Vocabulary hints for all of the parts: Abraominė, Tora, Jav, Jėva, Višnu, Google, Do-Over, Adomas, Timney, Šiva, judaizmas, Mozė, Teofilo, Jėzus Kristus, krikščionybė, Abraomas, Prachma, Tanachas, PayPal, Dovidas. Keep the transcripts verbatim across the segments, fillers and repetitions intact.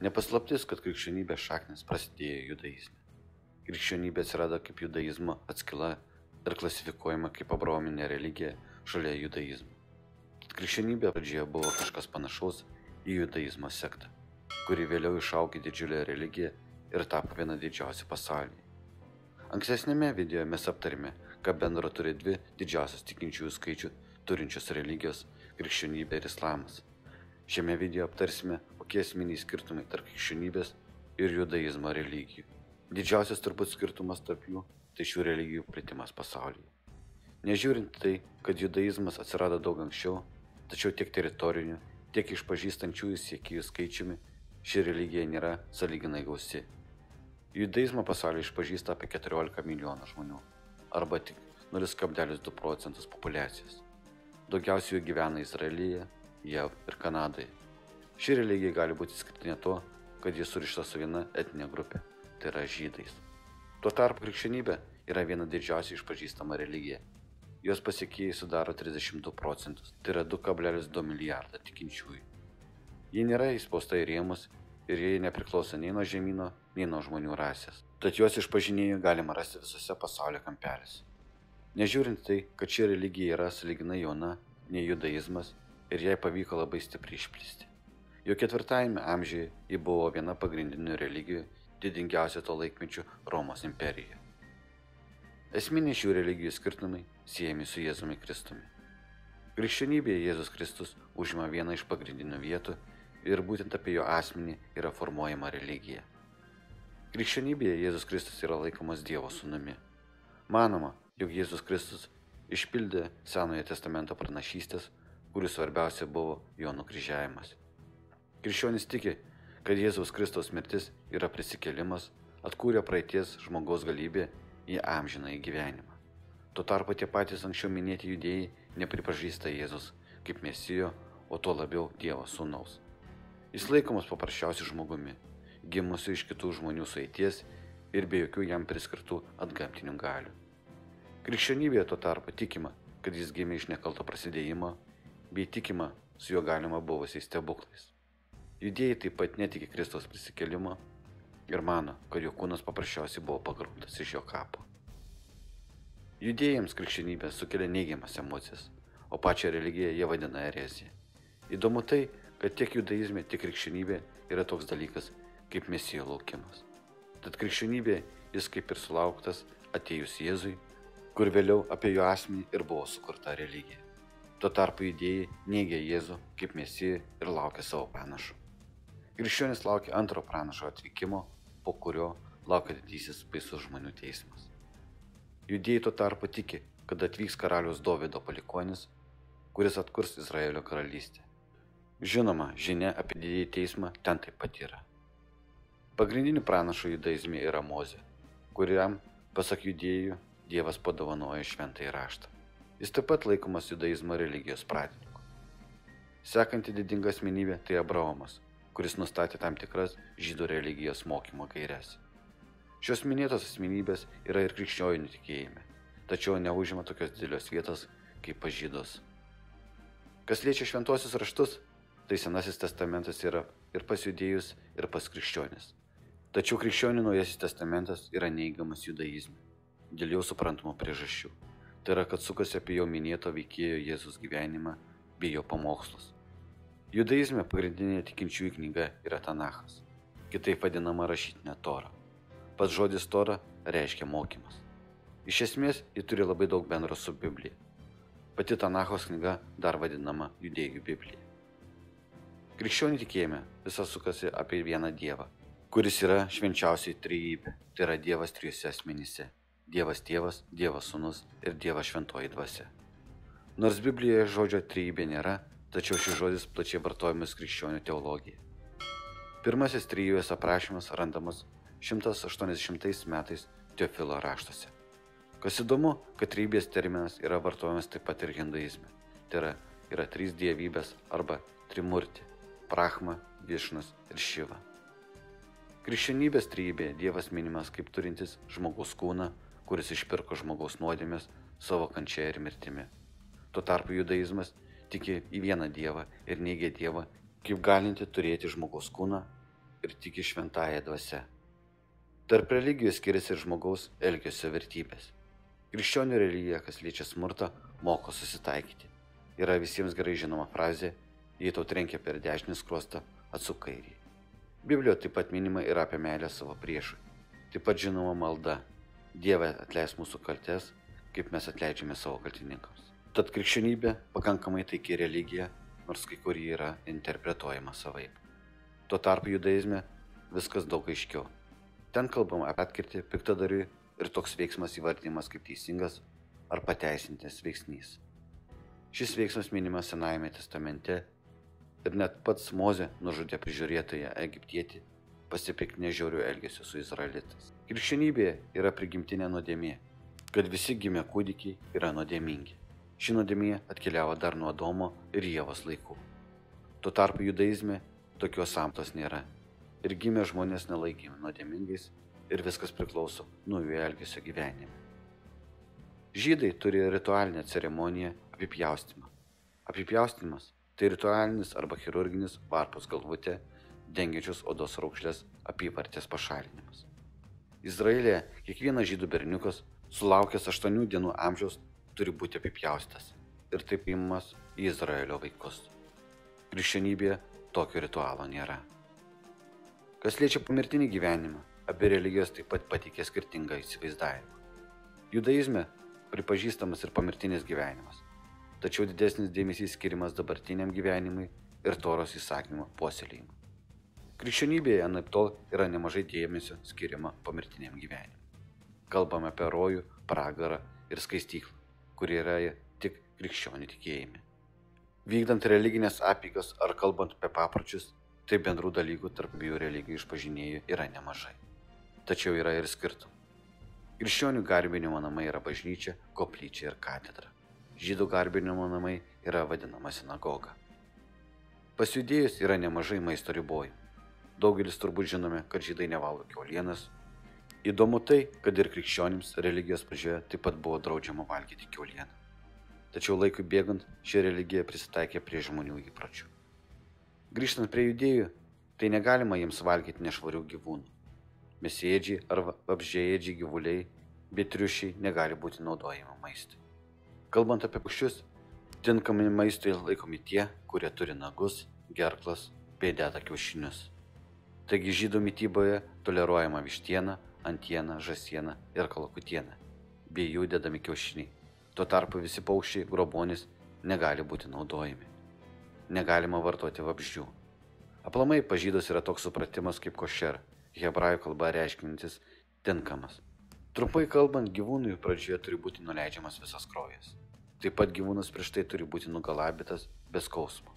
Nepaslaptis, kad krikščionybės šaknis prasidėjo judaizme. Krikščionybė atsirado kaip judaizmo atskila ir klasifikuojama kaip abraominė religija šalia judaizmo. Tad krikščionybė pradžioje buvo kažkas panašaus į judaizmo sektą, kuri vėliau išaugė didžiulę religiją ir tapo viena didžiausia pasaulyje. Ankstesnėme video mes aptarėme, ką bendro turi dvi didžiausios tikinčiųjų skaičių turinčios religijos – krikščionybė ir islamas. Šiame video aptarsime, kokie esminiai skirtumai tarp krikščionybės ir judaizmo religijų. Didžiausias turbūt skirtumas tarp jų – tai šių religijų plitimas pasaulyje. Nežiūrint tai, kad judaizmas atsirado daug anksčiau, tačiau tiek teritorinių, tiek išpažįstančiųjų siekėjų skaičiumi ši religija nėra sąlyginai gausi. Judaizmo pasaulyje išpažįsta apie keturiolika milijonų žmonių, arba tik nulis kablelis du procentus populiacijos. Daugiausiai jų gyvena Izraelyje, Jav ir Kanadoje. Ši religija gali būti išskirtinė tuo, kad jis surišta su viena etninė grupė, tai yra žydais. Tuo tarpu krikščionybė yra viena didžiausiai išpažįstama religija. Jos pasiekėjai sudaro trisdešimt du procentus, tai yra du kablelis du milijardą tikinčiųjų. Ji nėra įspausta į rėmus ir jie nepriklauso nei nuo žemyno, nei nuo žmonių rasės. Tad juos išpažinėjų galima rasti visose pasaulio kampelėse. Nežiūrint tai, kad ši religija yra sąlyginai jauna, nei judaizmas, ir jai pavyko labai stipriai išplisti. Jau ketvirtajame amžiuje ji buvo viena pagrindinių religijų didingiausia to laikmečių Romos imperijoje. Esminiai šių religijų skirtumai siejami su Jėzumi Kristumi. Krikščionybėje Jėzus Kristus užima vieną iš pagrindinių vietų ir būtent apie jo asmenį yra formuojama religija. Krikščionybėje Jėzus Kristus yra laikomas Dievo sūnumi. Manoma, jog Jėzus Kristus išpildė Senojo testamento pranašystės, kurių svarbiausia buvo jo nukryžiavimas. Krikščionys tiki, kad Jėzaus Kristaus mirtis yra prisikėlimas, atkūrė praeities žmogaus galybę į amžinąjį gyvenimą. Tuo tarpu tie patys anksčiau minėti judėjai nepripažįsta Jėzus kaip mesijo, o tuo labiau Dievo sūnaus. Jis laikomas paprasčiausiu žmogumi, gimusiu iš kitų žmonių sueities ir be jokių jam priskirtų atgamtinių galių. Krikščionybėje tuo tarpu tikima, kad jis gimė iš nekalto prasidėjimo, bei tikima su juo galima buvusiais stebuklais. Judėjai taip pat netiki Kristaus prisikėlimo ir mano, kad jo kūnas paprasčiausiai buvo pagrobtas iš jo kapo. Judėjams krikščionybė sukelia neigiamas emocijas, o pačią religiją jie vadina erezija. Įdomu tai, kad tiek judaizme, tiek krikščionybė yra toks dalykas kaip mesijo laukimas. Tad krikščionybė jis kaip ir sulauktas atėjus Jėzui, kur vėliau apie jo asmenį ir buvo sukurta religija. Tuo tarpu judėjai neigia Jėzų kaip mesiją ir laukia savo pranašų. Krikščionys laukia antro pranašo atvykimo, po kurio laukia didysis baisus žmonių teismas. Judėjai tuo tarpu tiki, kad atvyks karaliaus Dovido palikuonis, kuris atkurs Izraelio karalystę. Žinoma, žinia apie didįjį teismą ten taip pat yra. Pagrindiniu pranašu judaizme yra Mozė, kuriam, pasak judėjų, Dievas padovanojo šventąjį raštą. Jis taip pat laikomas judaizmo religijos pradininku. Sekanti didinga asmenybė tai Abraomas, kuris nustatė tam tikras žydų religijos mokymo gaires. Šios minėtos asmenybės yra ir krikščionių tikėjime, tačiau neužima tokios didelios vietos kaip pas žydus. Kas liečia šventuosius raštus, tai Senasis testamentas yra ir pas judėjus, ir pas krikščionis. Tačiau krikščionių Naujasis testamentas yra neigiamas judaizme, dėl jau suprantamo priežasčių. Tai yra, kad sukasi apie jau minėto veikėjo Jėzus gyvenimą bei jo pamokslus. Judaizme pagrindinė tikinčiųjų knyga yra Tanachas, kitaip vadinama rašytinė Tora. Pats žodis Tora reiškia mokymas. Iš esmės, ji turi labai daug bendro su Biblija. Pati Tanachos knyga dar vadinama judėjų Biblija. Krikščionių tikėjime visas sukasi apie vieną Dievą, kuris yra švenčiausiai trejybė, tai yra Dievas trijose asmenyse – Dievas Tėvas, Dievas Sūnus ir Dievas Šventoji Dvasia. Nors Biblijoje žodžio trejybė nėra, tačiau šis žodis plačiai vartojamas krikščionių teologijai. Pirmasis trejybės aprašymas randamas šimtas aštuoniasdešimtais metais Teofilo raštuose. Kas įdomu, kad trejybės terminas yra vartojamas taip pat ir hinduizme, tai yra, yra trys dievybės arba trimurti. Prachma, Višnus ir Šiva. Krikščionybės trejybėje Dievas minimas kaip turintis žmogaus kūną, kuris išpirko žmogaus nuodėmės savo kančia ir mirtimi. Tuo tarpu judaizmas tiki į vieną Dievą ir neigia Dievą, kaip galinti turėti žmogaus kūną, ir tiki šventąją dvasę. Tarp religijų skiriasi ir žmogaus elgesio vertybės. Krikščionių religija, kas liečia smurtą, moko susitaikyti. Yra visiems gerai žinoma frazė, jei tau trenkia per dešinį skruostą, atsuk kairį. Biblijoje taip pat minima ir apie meilę savo priešui. Taip pat žinoma malda, Dieve atleis mūsų kaltes, kaip mes atleidžiame savo kaltininkams. Tad krikščionybė pakankamai taiki religija, nors kai kur ji yra interpretuojama savaip. Tuo tarpu judaizme viskas daug aiškiau. Ten kalbama apie atkirtį, piktadariui ir toks veiksmas įvardymas kaip teisingas ar pateisintas veiksnys. Šis veiksmas minimas Senajame testamente ir net pats Mozė nužudė prižiūrėtoją egiptietį, pasipiktinę žiaurių elgesio su izraelitais. Krikščionybėje yra prigimtinė nuodėmė, kad visi gimę kūdikiai yra nuodėmingi. Ši nuodėmė atkeliavo dar nuo Adomo ir Jėvos laikų. Tuo tarpu judaizme tokios samtos nėra. Ir gimė žmonės nelaikimi nuodėmingais ir viskas priklauso nuo jų elgesio gyvenime. Žydai turi ritualinę ceremoniją apipjaustymą. Apipjaustymas tai ritualinis arba chirurginis varpos galvutė, dengiančios odos raukšlės apyvartės pašalinimas. Izraelėje kiekvienas žydų berniukas sulaukęs aštuonių dienų amžiaus turi būti apipjaustas ir taip įimamas į Izraelio vaikus. Krikščionybėje tokio ritualo nėra. Kas liečia pomirtinį gyvenimą, abi religijos taip pat pateikė skirtingą įsivaizdavimą. Judaizme pripažįstamas ir pomirtinis gyvenimas, tačiau didesnis dėmesys skiriamas dabartiniam gyvenimui ir Toros įsakymo puoselėjimui. Krikščionybėje anaiptol yra nemažai dėmesio skiriama pomirtiniam gyvenimui. Kalbame apie rojų, pragarą ir skaistyklą, kurie yra tik krikščionių tikėjime. Vykdant religinės apeigas ar kalbant apie papročius, tai bendrų dalykų tarp abiejų religijų išpažinėjų yra nemažai. Tačiau yra ir skirtumų. Krikščionių garbinimo namai yra bažnyčia, koplyčia ir katedra. Žydų garbinimo namai yra vadinama sinagoga. Pasijudėjus yra nemažai maisto ribojimų. Daugelis turbūt žinome, kad žydai nevalgo kiaulienas. Įdomu tai, kad ir krikščionims religijos pradžioje taip pat buvo draudžiama valgyti kiaulieną. Tačiau laikui bėgant ši religija prisitaikė prie žmonių įpročių. Grįžtant prie judėjų, tai negalima jiems valgyti nešvarių gyvūnų. Mėsėdžiai ar vabzdžiaėdžiai gyvuliai, bet triušiai negali būti naudojami maistui. Kalbant apie paukščius, tinkami maistui laikomi tie, kurie turi nagus, gerklas, bei deda kiaušinius. Taigi žydų mityboje toleruojama vištiena, antiena, žąsiena ir kalakutiena, bei jų dedami kiaušiniai. Tuo tarpu visi paukščiai, grobuonys negali būti naudojami. Negalima vartoti vabzdžių. Aplamai pas žydus yra toks supratimas kaip košer, hebrajų kalba reiškintis tinkamas. Trumpai kalbant, gyvūnui pradžioje turi būti nuleidžiamas visas kraujas. Taip pat gyvūnas prieš tai turi būti nugalabytas be skausmo.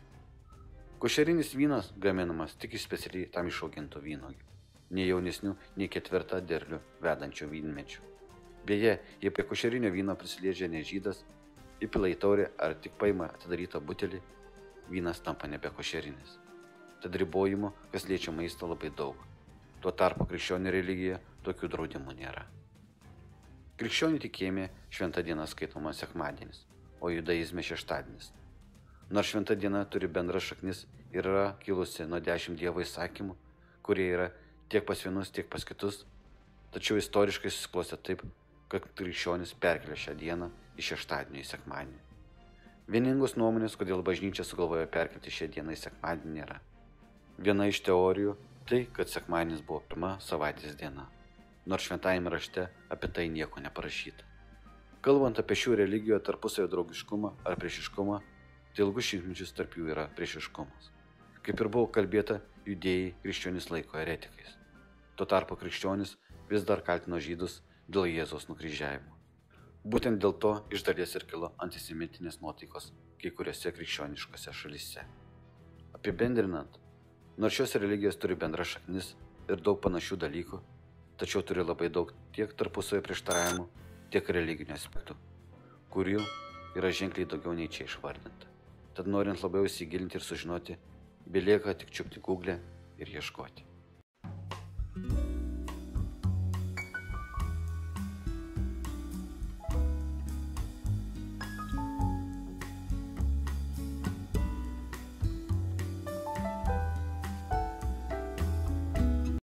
Košerinis vynas gaminamas tik iš specialiai tam išaugintų vynuogių, nei jaunesnių, nei ketvirtą derlių vedančių vynmečių. Beje, jei prie košerinio vyno prisiliežia ne žydas, įpila į taurę ar tik paima atidarytą butelį, vynas tampa nebekošerinis. Tad ribojimų, kas liečia maistą, labai daug. Tuo tarpu krikščionių religija tokių draudimų nėra. Krikščionių tikėjime šventa diena skaitoma sekmadienis, o judaizme šeštadienis. Nors šventa diena turi bendras šaknis ir yra kilusi nuo dešimt dievo įsakymų, kurie yra tiek pas vienus, tiek pas kitus, tačiau istoriškai susiklostė taip, kad krikščionis perkelia šią dieną iš šeštadienio į sekmadienį. Vieningos nuomonės, kodėl bažnyčia sugalvojo perkelti šią dieną į sekmadienį, nėra. Viena iš teorijų tai, kad sekmadienis buvo pirma savaitės diena, nors šventajame rašte apie tai nieko neparašyta. Kalbant apie šių religijų tarpusavio draugiškumą ar priešiškumą, tai ilgus šimtmečius tarp jų yra priešiškumas. Kaip ir buvo kalbėta, judėjai krikščionis laiko eretikais. Tuo tarpu krikščionis vis dar kaltino žydus dėl Jėzaus nukryžiavimo. Būtent dėl to iš dalies ir kilo antisemitinės nuotaikos kai kuriuose krikščioniškose šalyse. Apibendrinant, nors šios religijos turi bendras šaknis ir daug panašių dalykų, tačiau turi labai daug tiek tarpusavio prieštaravimų, tiek religinių aspektų, kurių yra ženkliai daugiau nei čia išvardinta. Tad norint labiau įsigilinti ir sužinoti, belieka tik čiupti Google ir ieškoti.